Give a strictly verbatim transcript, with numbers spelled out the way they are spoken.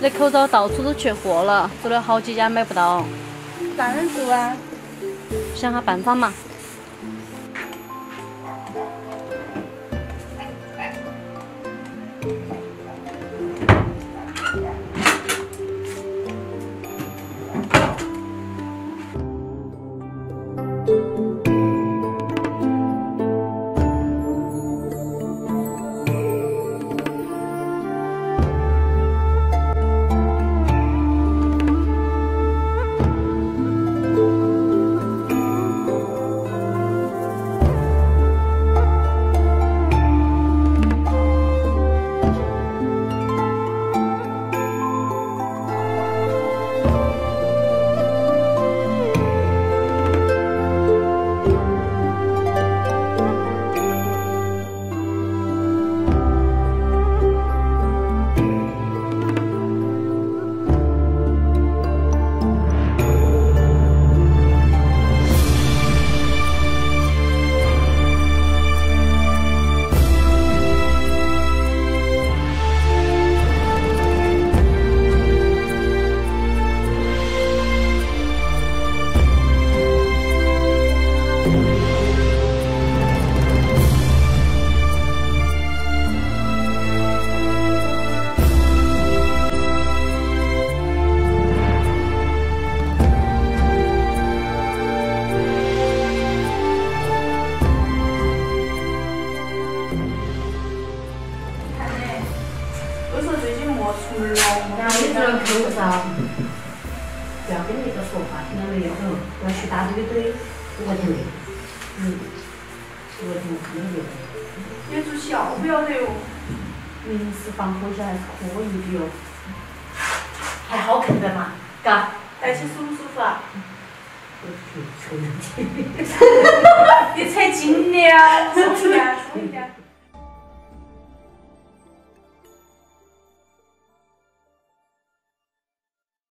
那口罩到处都缺货了，走了好几家买不到。咋能做啊？想下办法嘛。 你才精的呀！